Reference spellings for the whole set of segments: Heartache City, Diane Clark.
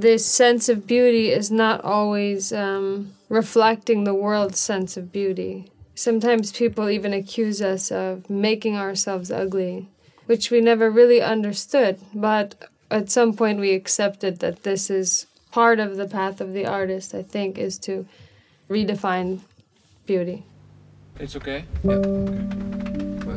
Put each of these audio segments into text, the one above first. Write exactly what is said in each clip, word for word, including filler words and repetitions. this sense of beauty is not always um, reflecting the world's sense of beauty. Sometimes people even accuse us of making ourselves ugly, which we never really understood, but at some point we accepted that this is part of the path of the artist, I think, is to redefine beauty. It's okay? Yeah. Okay.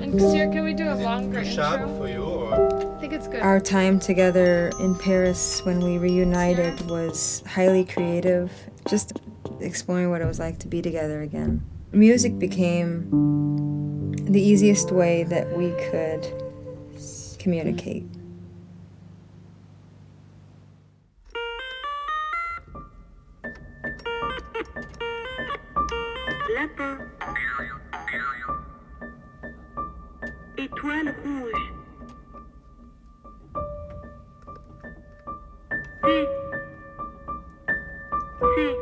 And Sir, can we do a longer intro? For you, or? I think it's good. Our time together in Paris when we reunited was highly creative, just exploring what it was like to be together again. Music became the easiest way that we could communicate. Lapin. Étoile rouge. C. C.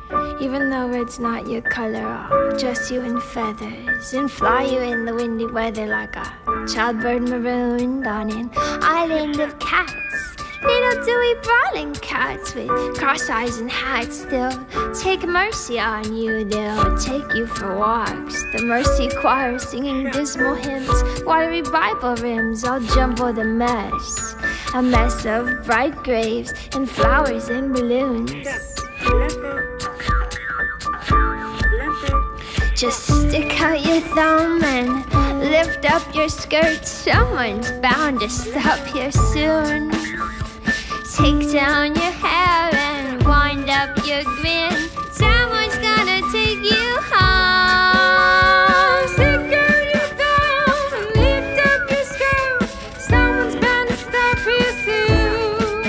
C. Even though it's not your color, I'll dress you in feathers and fly you in the windy weather like a child bird marooned on an island of cats. Little dewy brawling cats with cross eyes and hats, they'll take mercy on you, they'll take you for walks. The mercy choir singing dismal hymns, watery Bible rims all jumbled a mess. A mess of bright graves and flowers and balloons. Just stick out your thumb and lift up your skirt, someone's bound to stop here soon. Take down your hair and wind up your grin. Someone's gonna take you home. Stick out your thumb and lift up your skirt. Someone's bound to stop you soon.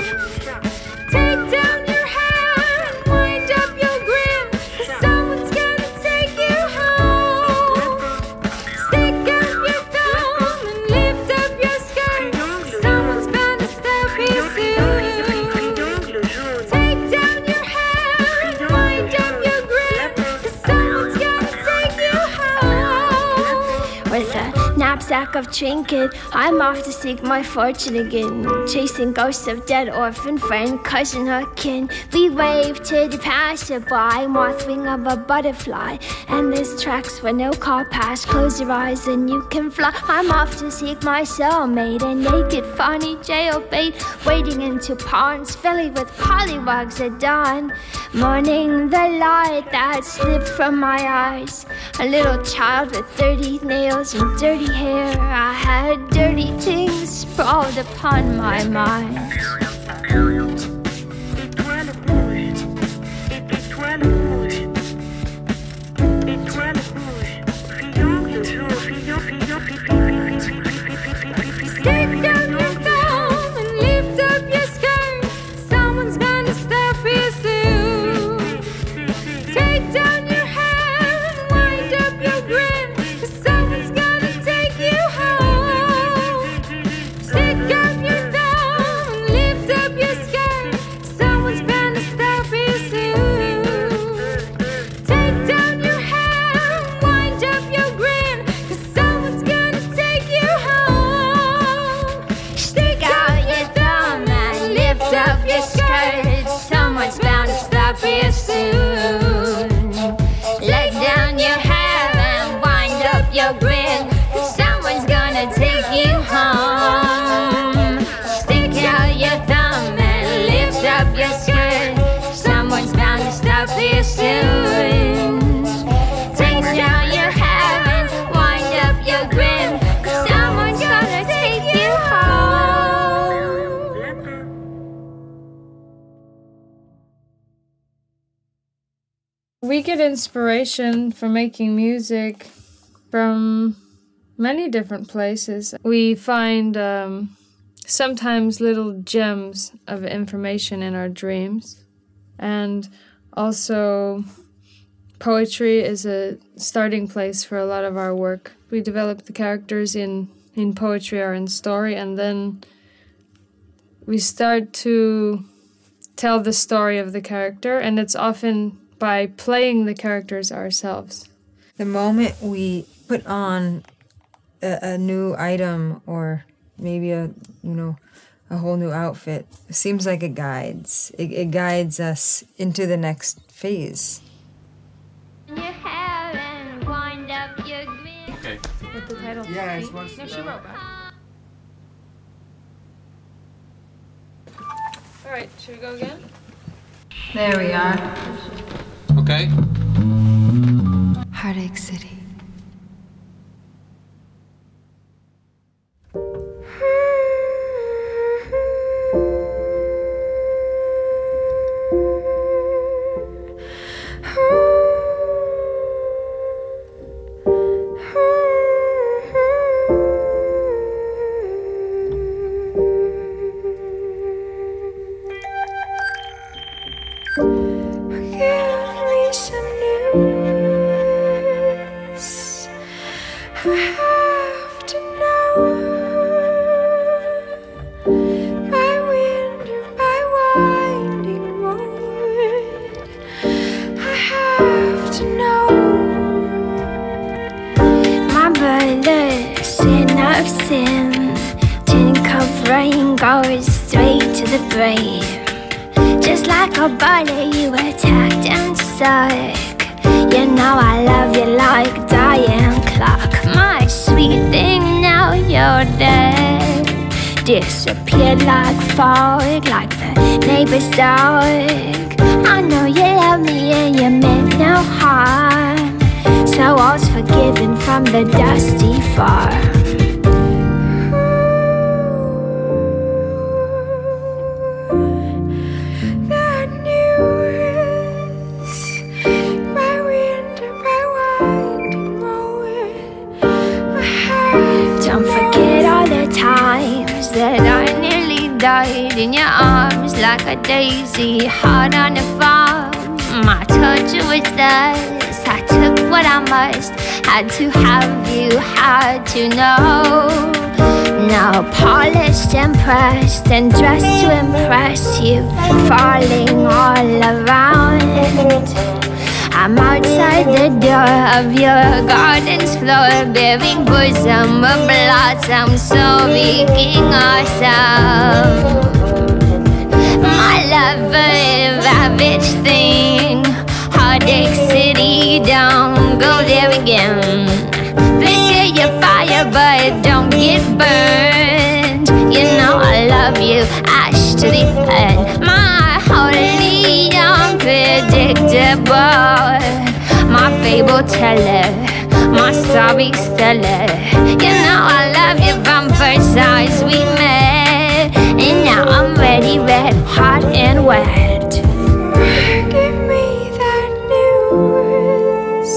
Take down your hair and wind up your grin. Someone's gonna take you home. Stick out your thumb and lift up your skirt. Someone's bound to stop you soon. Knapsack of trinket, I'm off to seek my fortune again, chasing ghosts of dead orphan friend, cousin or kin. We wave to the passerby, moth wing of a butterfly, and this tracks where no car pass. Close your eyes and you can fly. I'm off to seek my soulmate, a naked funny jailbait, wading into ponds filling with pollywogs at dawn, mourning the light that slipped from my eyes. A little child with dirty nails and dirty hair, I had dirty things sprawled upon my mind. Étoile rouge, étoile rouge, étoile rouge, triangle rouge. Stick down your thumb and lift up your skirt. Someone's gonna stop you soon. Take down your hair and wind up your grin. Someone's bound to stop you soon. Let down your hair and wind up your grin. Someone's gonna take you home. Stick out your thumb and lift up your skirt. Someone's bound to stop you soon. Take down your hair and wind up your grin. Someone's gonna take you home. We get inspiration for making music from many different places. We find um, sometimes little gems of information in our dreams. And also poetry is a starting place for a lot of our work. We develop the characters in, in poetry or in story, and then we start to tell the story of the character, and it's often by playing the characters ourselves. The moment we put on a, a new item or maybe a, you know, a whole new outfit. It seems like it guides. It, it guides us into the next phase. Okay. With the title. Yeah, it's one. No, she wrote that. All right, should we go again? There we are. Okay. Heartache City. Sin didn't come rain, going straight to the brain. Just like a body, you attacked and stuck. You know I love you like Diane Clark. My sweet thing, now you're dead. Disappeared like fog, like the neighbor's dog. I know you love me and you meant no harm, so all's forgiven from the dusty farm. Died in your arms like a daisy, hard on the farm. I told you it's this, I took what I must. Had to have you, had to know. Now polished and pressed and dressed to impress you, falling all around. I'm outside the door of your garden's floor, bearing bosom of blossom, so making ourselves. My lover, a ravaged thing, Heartache City, don't go there again. Flicker your fire, but don't get burned. You know I love you, ash to the end. My holy unpredictable, my fable teller, my sorry seller. You know I love you from first sight we met, and now I'm ready, red, hot and wet. Give me that news,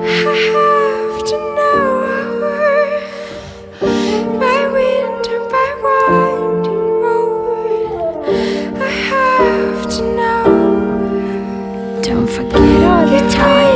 I have to know. By wind or by winding road, I have to know. Don't forget all the times.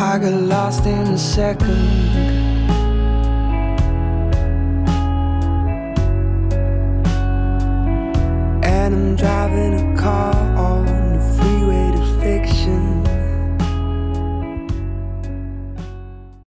I got lost in a second.